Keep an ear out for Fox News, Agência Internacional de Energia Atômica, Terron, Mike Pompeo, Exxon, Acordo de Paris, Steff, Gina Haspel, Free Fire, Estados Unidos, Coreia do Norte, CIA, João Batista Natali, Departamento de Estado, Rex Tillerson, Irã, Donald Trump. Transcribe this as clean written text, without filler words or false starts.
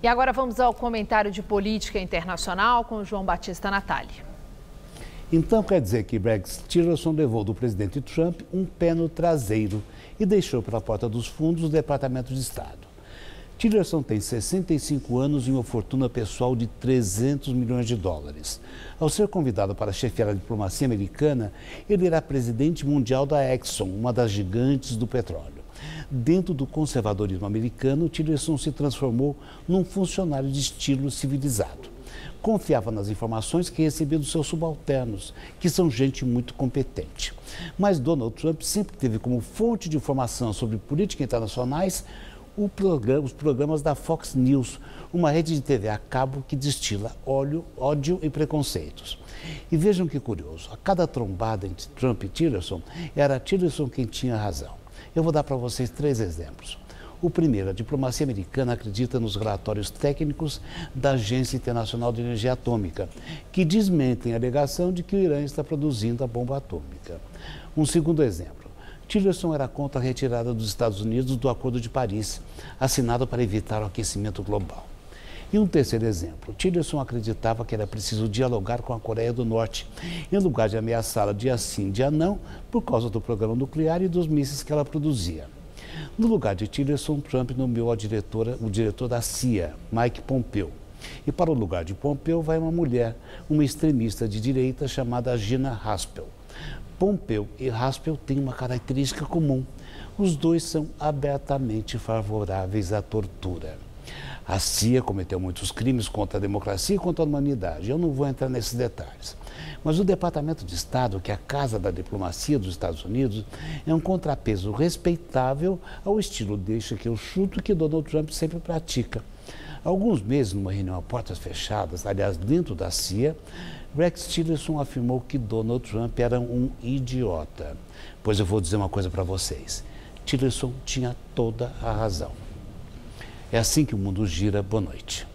E agora vamos ao comentário de política internacional com João Batista Natali. Então quer dizer que Rex Tillerson levou do presidente Trump um pé no traseiro e deixou pela porta dos fundos o Departamento de Estado. Tillerson tem 65 anos e uma fortuna pessoal de 300 milhões de dólares. Ao ser convidado para chefiar a diplomacia americana, ele era presidente mundial da Exxon, uma das gigantes do petróleo. Dentro do conservadorismo americano, Tillerson se transformou num funcionário de estilo civilizado. Confiava nas informações que recebia dos seus subalternos, que são gente muito competente. Mas Donald Trump sempre teve como fonte de informação sobre política internacionais os programas da Fox News, uma rede de TV a cabo que destila ódio e preconceitos. E vejam que curioso, a cada trombada entre Trump e Tillerson, era Tillerson quem tinha razão. Eu vou dar para vocês 3 exemplos. O primeiro, a diplomacia americana acredita nos relatórios técnicos da Agência Internacional de Energia Atômica, que desmentem a alegação de que o Irã está produzindo a bomba atômica. Um segundo exemplo. Tillerson era contra a retirada dos Estados Unidos do Acordo de Paris, assinado para evitar o aquecimento global. E um terceiro exemplo, Tillerson acreditava que era preciso dialogar com a Coreia do Norte, em lugar de ameaçá-la dia sim, dia não, por causa do programa nuclear e dos mísseis que ela produzia. No lugar de Tillerson, Trump nomeou o diretor da CIA, Mike Pompeo. E para o lugar de Pompeo vai uma mulher, uma extremista de direita chamada Gina Haspel. Pompeo e Haspel têm uma característica comum. Os dois são abertamente favoráveis à tortura. A CIA cometeu muitos crimes contra a democracia e contra a humanidade. Eu não vou entrar nesses detalhes. Mas o Departamento de Estado, que é a casa da diplomacia dos Estados Unidos, é um contrapeso respeitável ao estilo deixa que eu chuto que Donald Trump sempre pratica. Há alguns meses, numa reunião a portas fechadas, aliás, dentro da CIA, Rex Tillerson afirmou que Donald Trump era um idiota. Pois eu vou dizer uma coisa para vocês, Tillerson tinha toda a razão. É assim que o mundo gira. Boa noite.